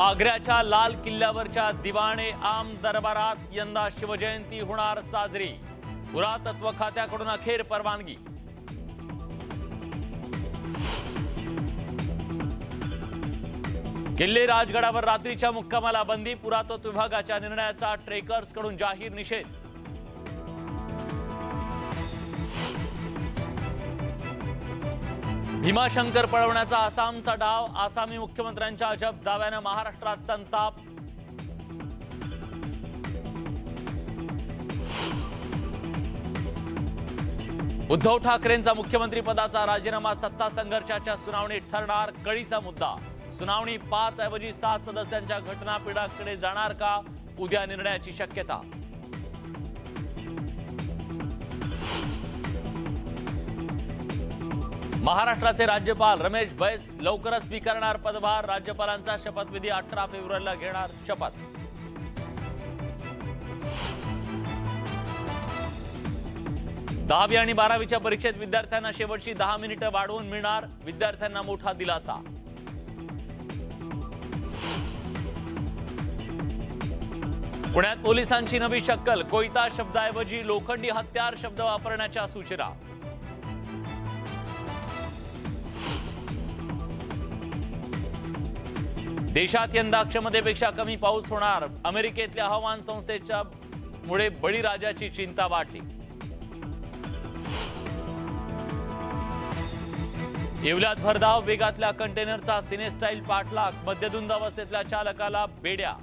आग्र्याच्या लाल किल्ल्यावरच्या दिवाणे आम दरबारात यंदा शिवजयंती होणार साजरी। पुरातत्व खात्याकडून अखेर परवानगी। किल्ले राजगडावर रात्रीच्या मुक्कामाला बंदी। पुरातत्व विभागाच्या निर्णयाचा ट्रेकर्सकडून जाहीर निषेध। भीमाशंकर पळवण्याचा आसामचा डाव। आसामी मुख्यमंत्र्यांच्या अजब दाव्यानं महाराष्ट्रात संताप। उद्धव ठाकरेंचा मुख्यमंत्री पदाचा राजीनामा सत्ता संघर्षाच्या सुनावणीत ठरणार कळीचा मुद्दा। सुनावणी 5 ऐवजी 7 सदस्यांच्या घटनापीठाकडे जाणार का? उद्या निर्णयाची शक्यता। महाराष्ट्राचे राज्यपाल रमेश बैस लवकरच स्वीकारणार पदभार। राज्यपालांचा शपथविधी 18 फेब्रुवारीला घेणार शपथ। दहावी आणि 12वीच्या परीक्षेत विद्यार्थ्यांना शेवटची 10 मिनिटं वाढवून मिळणार। विद्यार्थ्यांना मोठा दिलासा। पुण्यात पोलिसांची नवी शक्कल। कोयता शब्दाऐवजी लोखंडी हत्यार शब्द वापरण्याच्या सूचना। देशात यंदा क्षमतेपेक्षा कमी पाऊस होणार। अमेरिकेतल्या हवामान संस्थेच्या मुळे बळीराजाची चिंता वाढली। येवल्यात भरधाव वेगातल्या कंटेनरचा सिनेस्टाईल पाठलाग। मद्यधुंद अवस्थेतल्या चालकाला बेड्या।